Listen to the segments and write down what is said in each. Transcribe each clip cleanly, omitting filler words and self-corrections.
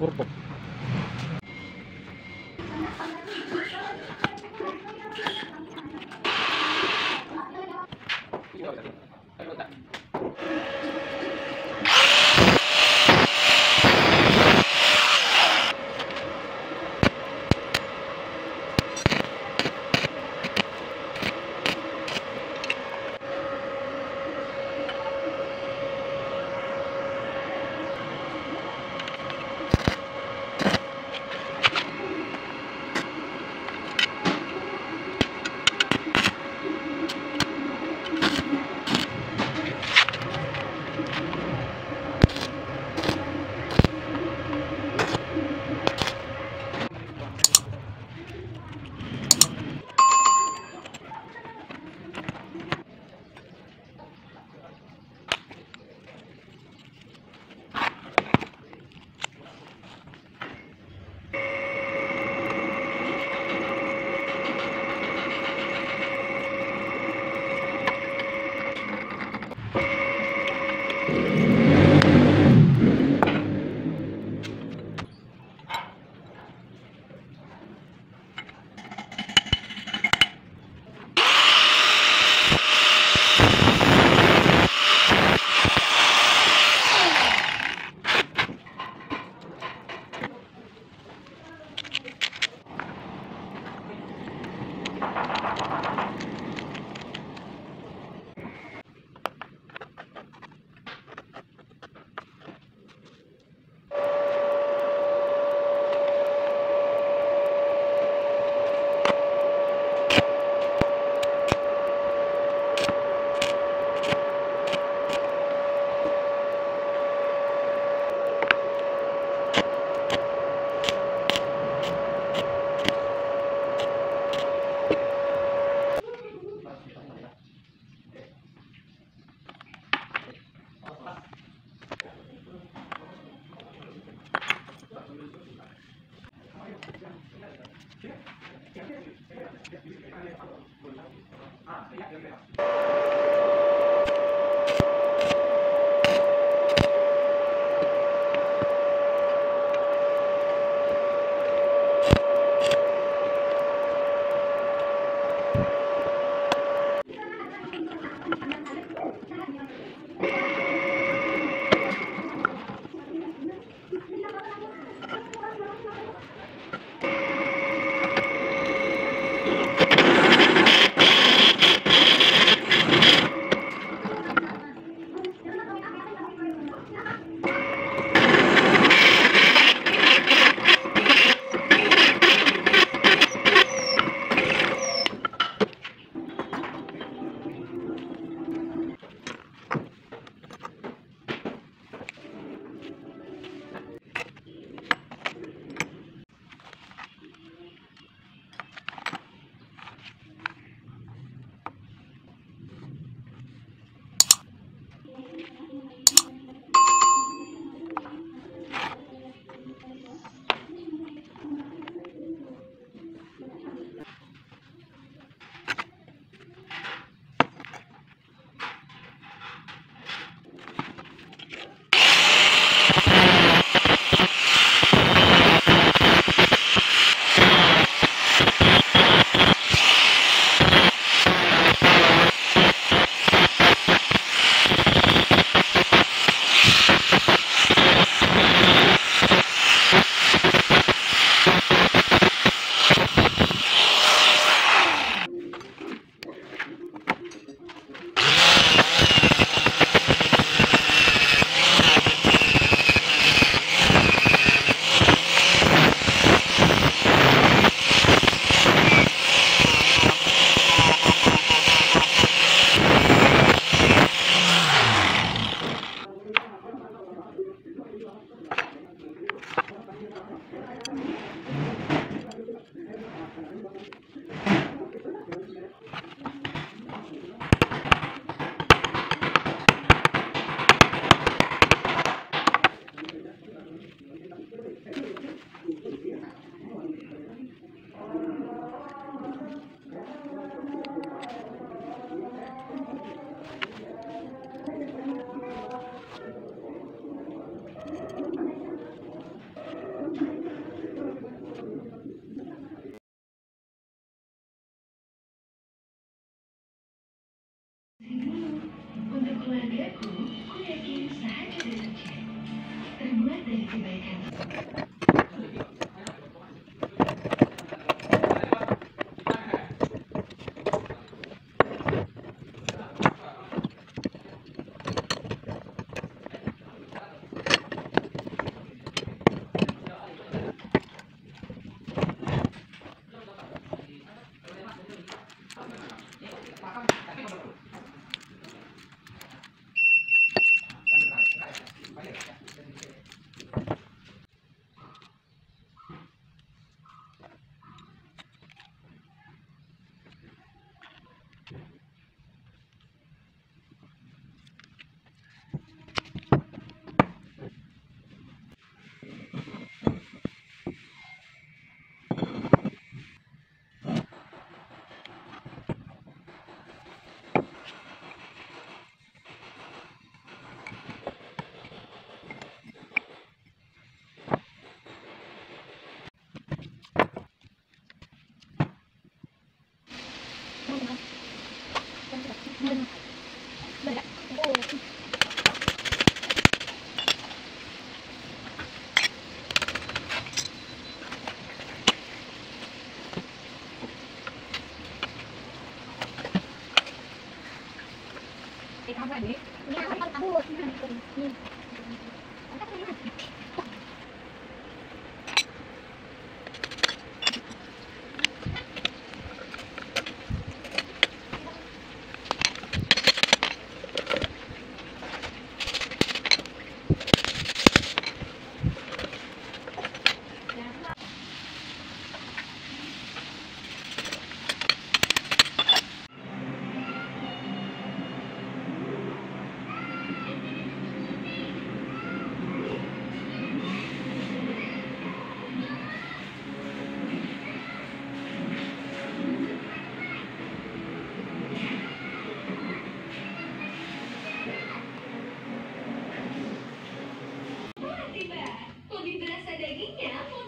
Turbo. Keluargaku, ku yakin sahaja saja terbuat dari kebaikan.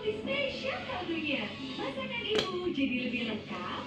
Lebih spesial kaldunya. Masakan ibu jadi lebih lengkap